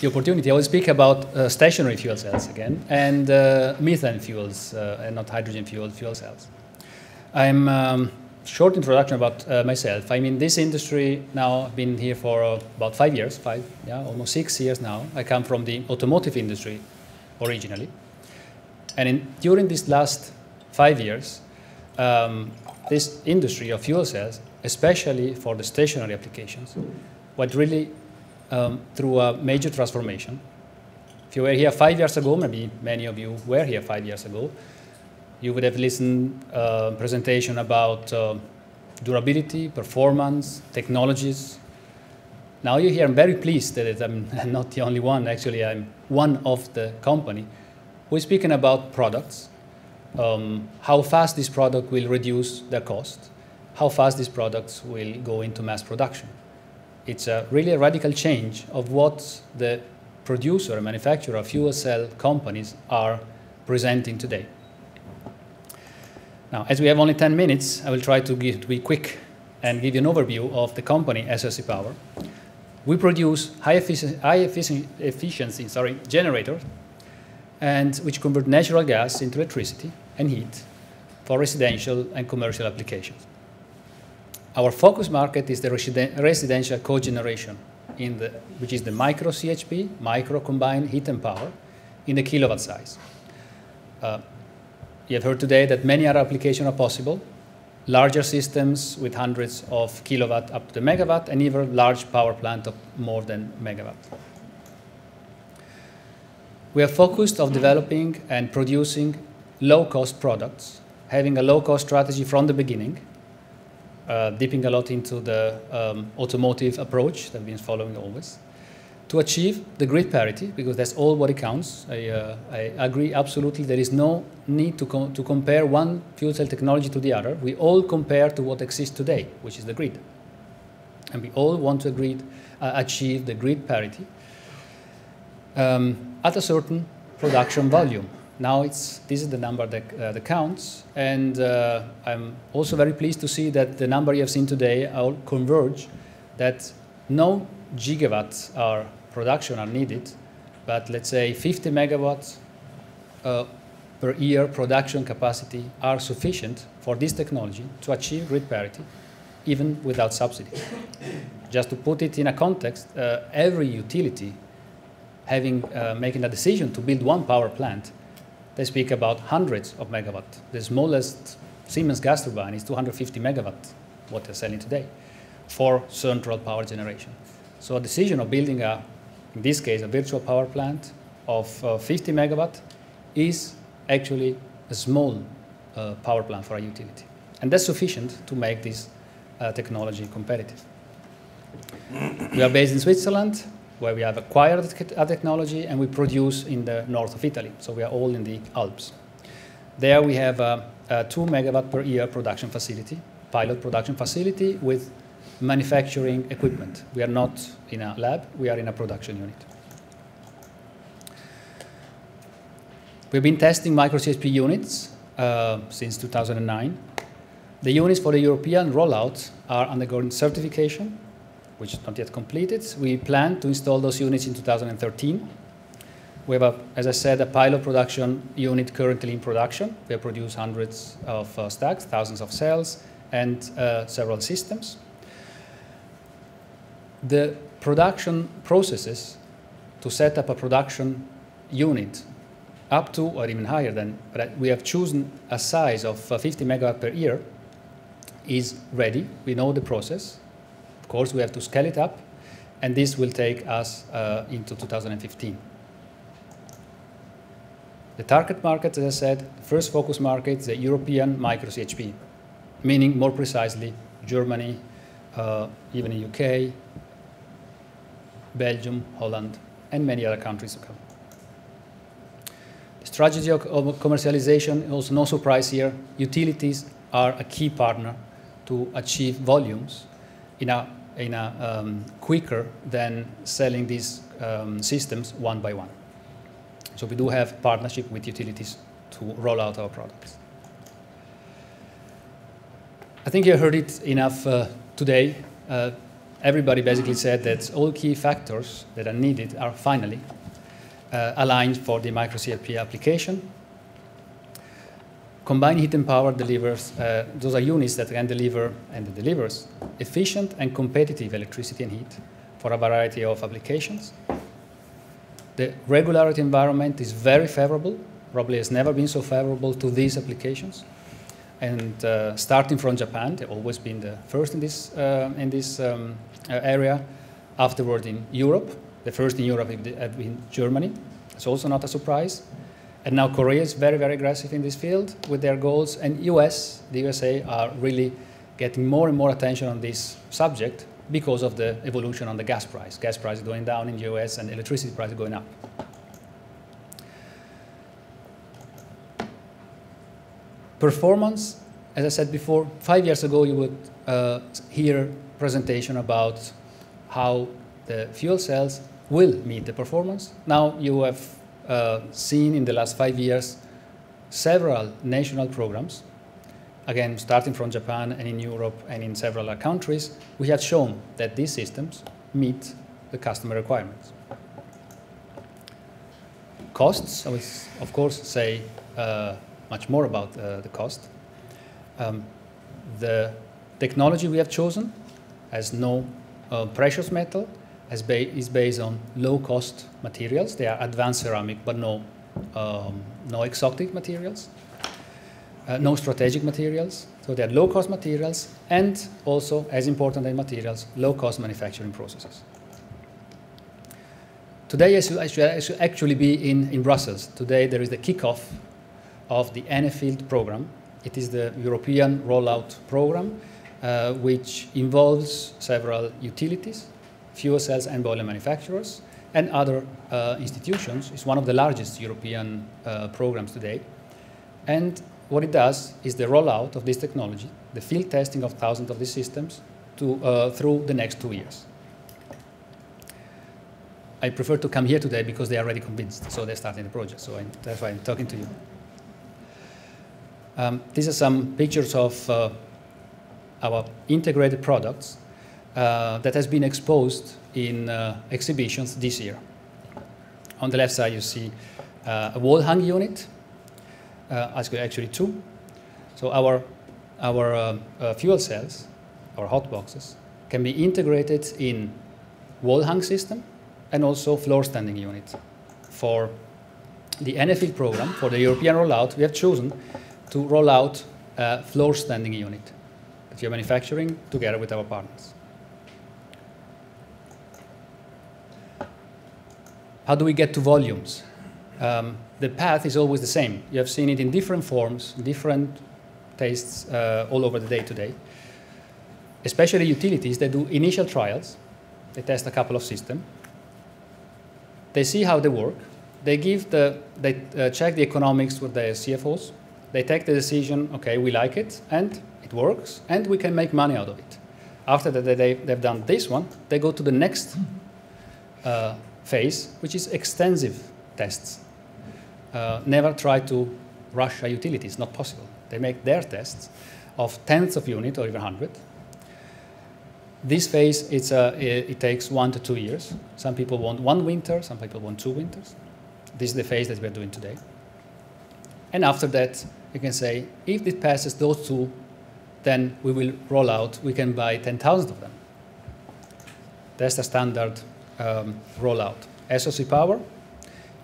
the opportunity, I will speak about stationary fuel cells again, and methane fuels, and not hydrogen-fueled fuel cells. I'm short introduction about myself. I'm in this industry now. I've been here for about 5 years, almost 6 years now. I come from the automotive industry originally. And during these last 5 years, this industry of fuel cells, especially for the stationary applications, went really through a major transformation. If you were here 5 years ago, maybe many of you were here 5 years ago, you would have listened to a presentation about durability, performance, technologies. Now you're here. I'm very pleased that I'm not the only one. Actually, I'm one of the company. We're speaking about products, how fast this product will reduce their cost, how fast these products will go into mass production. It's really a radical change of what the producer and manufacturer of fuel cell companies are presenting today. Now, as we have only 10 minutes, I will try to be quick and give you an overview of the company, SOFC Power. We produce high efficiency generators, and which convert natural gas into electricity and heat for residential and commercial applications. Our focus market is the residential cogeneration, which is the micro-CHP, micro-combined heat and power, in the kilowatt size. You have heard today that many other applications are possible, larger systems with hundreds of kilowatt up to the megawatt, and even large power plant of more than megawatt. We are focused on developing and producing low-cost products, having a low-cost strategy from the beginning, dipping a lot into the automotive approach that we've been following always, to achieve the grid parity, because that's all what it counts. I agree absolutely. There is no need to compare one fuel cell technology to the other. We all compare to what exists today, which is the grid. And we all want to achieve the grid parity at a certain production volume. Now this is the number that counts, and I'm also very pleased to see that the number you have seen today all converge, that no gigawatts are production are needed, but let's say 50 megawatts per year production capacity are sufficient for this technology to achieve grid parity, even without subsidy. Just to put it in a context, every utility making a decision to build one power plant, they speak about hundreds of megawatt. The smallest Siemens gas turbine is 250 megawatt, what they're selling today, for central power generation. So a decision of building in this case, a virtual power plant of 50 megawatt is actually a small power plant for a utility. And that's sufficient to make this technology competitive. We are based in Switzerland, where we have acquired a technology, and we produce in the north of Italy. So we are all in the Alps. There we have a 2 megawatt per year production facility, pilot production facility with manufacturing equipment. We are not in a lab, we are in a production unit. We've been testing micro-CHP units since 2009. The units for the European rollout are undergoing certification, which is not yet completed. We plan to install those units in 2013. We have, as I said, a pilot production unit currently in production. We produce hundreds of stacks, thousands of cells, and several systems. The production processes to set up a production unit up to, or even higher than, but we have chosen a size of 50 megawatt per year, is ready. We know the process. Of course, we have to scale it up, and this will take us into 2015. The target market, as I said, the first focus market is the European micro-CHP, meaning more precisely Germany, even the UK, Belgium, Holland, and many other countries to come. The strategy of commercialization, also no surprise here, utilities are a key partner to achieve volumes in a quicker than selling these systems one by one. So we do have partnership with utilities to roll out our products. I think you heard it enough today. everybody basically said that all key factors that are needed are finally aligned for the micro-CHP application. Combined heat and power delivers, those are units that can deliver and delivers efficient and competitive electricity and heat for a variety of applications. The regulatory environment is very favorable, probably has never been so favorable to these applications. And starting from Japan, they've always been the first in this area. Afterward in Europe, the first in Europe have been Germany. It's also not a surprise. And now Korea is very, very aggressive in this field with their goals. And US, the USA are really getting more and more attention on this subject because of the evolution on the gas price. Gas price is going down in the US and electricity price is going up. Performance, as I said before, 5 years ago you would hear presentation about how the fuel cells will meet the performance. Now you have seen in the last 5 years several national programs, again starting from Japan and in Europe and in several other countries, we have shown that these systems meet the customer requirements. Costs, I will of course say much more about the cost. The technology we have chosen has no precious metal, is based on low-cost materials. They are advanced ceramic, but no exotic materials, no strategic materials. So they are low-cost materials, and also, as important as materials, low-cost manufacturing processes. Today, I should actually be in Brussels. Today, there is the kickoff of the Enfield program. It is the European rollout program, which involves several utilities, fuel cells and boiler manufacturers, and other institutions. It's one of the largest European programs today. And what it does is the rollout of this technology, the field testing of thousands of these systems through the next 2 years. I prefer to come here today because they are already convinced, so they're starting the project. So that's why I'm talking to you. These are some pictures of our integrated products that has been exposed in exhibitions this year. On the left side, you see a wall-hung unit, actually two. So our fuel cells, our hot boxes, can be integrated in wall-hung system and also floor-standing unit. For the Enfield program, for the European rollout, we have chosen to roll out a floor standing unit that we are manufacturing together with our partners. How do we get to volumes? The path is always the same. You have seen it in different forms, different tastes all over the day today. Especially utilities, they do initial trials. They test a couple of systems. They see how they work. They check the economics with their CFOs. They take the decision, okay, we like it, and it works, and we can make money out of it. After that, they've done this one, they go to the next phase, which is extensive tests. Never try to rush a utility, it's not possible. They make their tests of tenths of unit or even 100. This phase, it takes 1 to 2 years. Some people want 1 winter, some people want 2 winters. This is the phase that we're doing today. And after that, you can say, if it passes those two, then we will roll out, we can buy 10,000 of them. That's the standard rollout. SOFC Power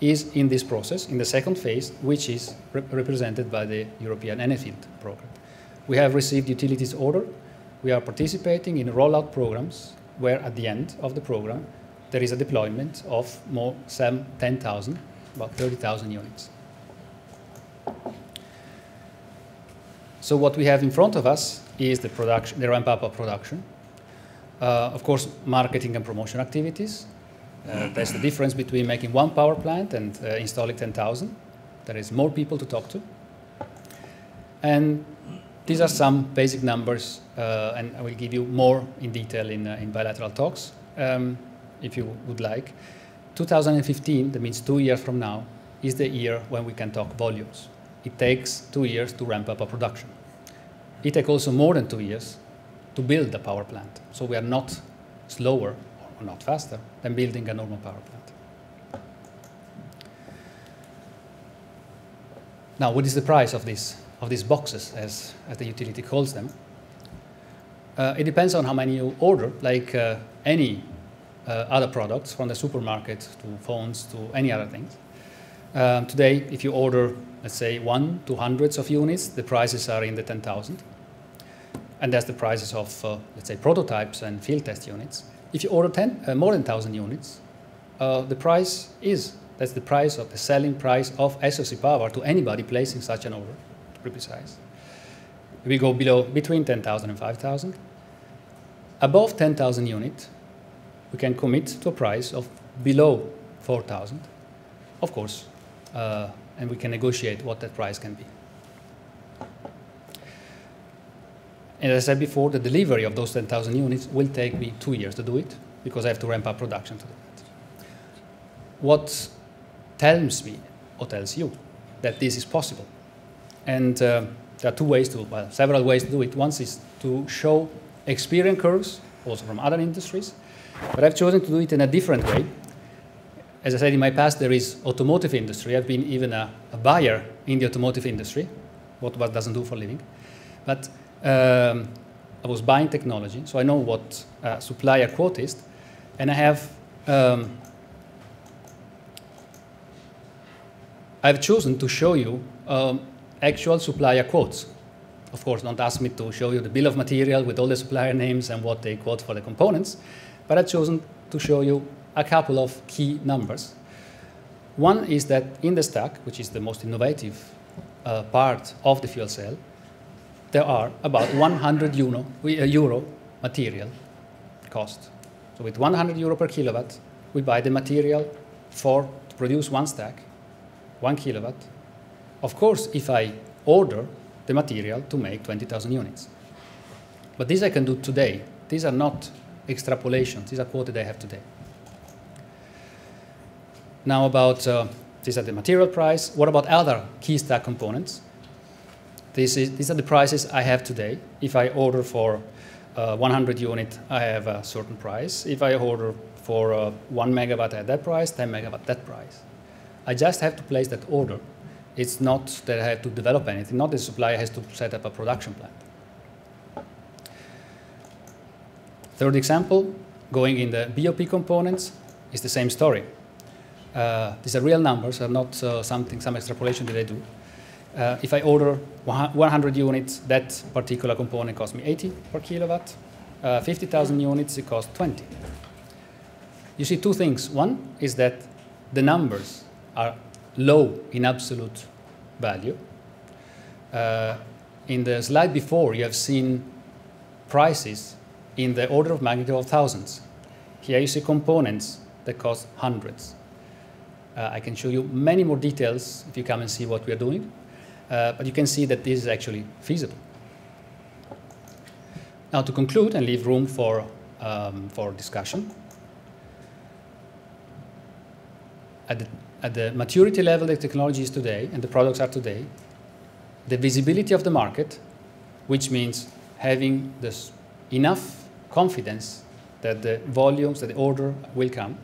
is in this process, in the second phase, which is represented by the European Enfield program. We have received utilities order. We are participating in rollout programs where at the end of the program, there is a deployment of more than 10,000, about 30,000 units. So what we have in front of us is the production, the ramp-up of production. Of course, marketing and promotion activities. That's the difference between making one power plant and installing 10,000. There is more people to talk to. And these are some basic numbers, and I will give you more in detail in bilateral talks, if you would like. 2015, that means 2 years from now, is the year when we can talk volumes. It takes 2 years to ramp up a production. It takes also more than 2 years to build a power plant. So we are not slower, or not faster, than building a normal power plant. Now, what is the price of these boxes, as the utility calls them? It depends on how many you order, like any other products, from the supermarket to phones to any other things. Today, if you order, let's say, 1 to hundreds of units, the prices are in the 10,000. And that's the prices of, let's say, prototypes and field test units. If you order more than 1,000 units, that's the price of the selling price of SOFC Power to anybody placing such an order, to be precise. We go between 10,000 and 5,000. Above 10,000 units, we can commit to a price of below 4,000, of course, and we can negotiate what that price can be. And as I said before, the delivery of those 10,000 units will take me 2 years to do it, because I have to ramp up production to do that. What tells me, or tells you, that this is possible? And there are several ways to do it. One is to show experience curves, also from other industries, but I've chosen to do it in a different way. As I said, in my past, there is automotive industry. I've been even a buyer in the automotive industry, what doesn't do for a living. But I was buying technology, so I know what supplier quote is, and I have I've chosen to show you actual supplier quotes. Of course, don't ask me to show you the bill of material with all the supplier names and what they quote for the components, but I've chosen to show you a couple of key numbers. One is that in the stack, which is the most innovative part of the fuel cell, there are about 100 euro material cost. So with 100 euro per kilowatt, we buy the material to produce one stack, 1 kilowatt. Of course, if I order the material to make 20,000 units. But this I can do today. These are not extrapolations. These are quoted I have today. Now these are the material price. What about other key stack components? These are the prices I have today. If I order for 100 units, I have a certain price. If I order for 1 megawatt at that price, 10 megawatt at that price. I just have to place that order. It's not that I have to develop anything, not the supplier has to set up a production plant. Third example, going in the BOP components, is the same story. These are real numbers, are not some extrapolation that I do. If I order 100 units, that particular component costs me 80 per kilowatt. 50,000 units, it costs 20. You see two things. One is that the numbers are low in absolute value. In the slide before, you have seen prices in the order of magnitude of thousands. Here you see components that cost hundreds. I can show you many more details if you come and see what we are doing. But you can see that this is actually feasible. Now, to conclude and leave room for discussion, at the maturity level the technology is today and the products are today, the visibility of the market, which means having enough confidence that the volumes, that the order will come,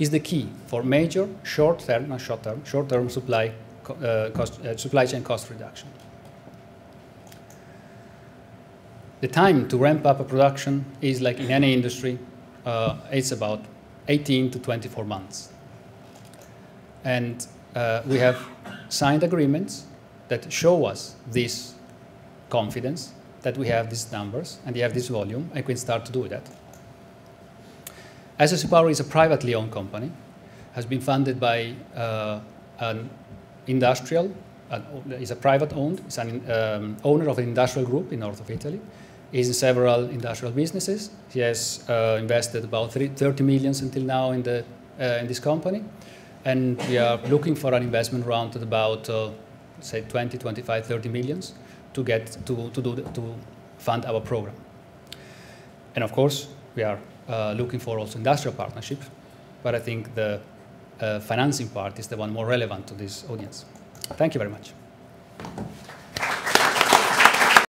is the key for major short-term supply supply chain cost reduction. The time to ramp up a production is, like in any industry, it's about 18 to 24 months. And we have signed agreements that show us this confidence, that we have these numbers and we have this volume, and we can start to do that. SOFC Power is a privately owned company, has been funded by an industrial, is a private owned, is an owner of an industrial group in north of Italy. He's in several industrial businesses. He has invested about 30 million until now in this company. And we are looking for an investment round at about, say, 20, 25, 30 millions to get to fund our program. And of course, we are looking for also industrial partnership, but I think the financing part is the one more relevant to this audience. Thank you very much.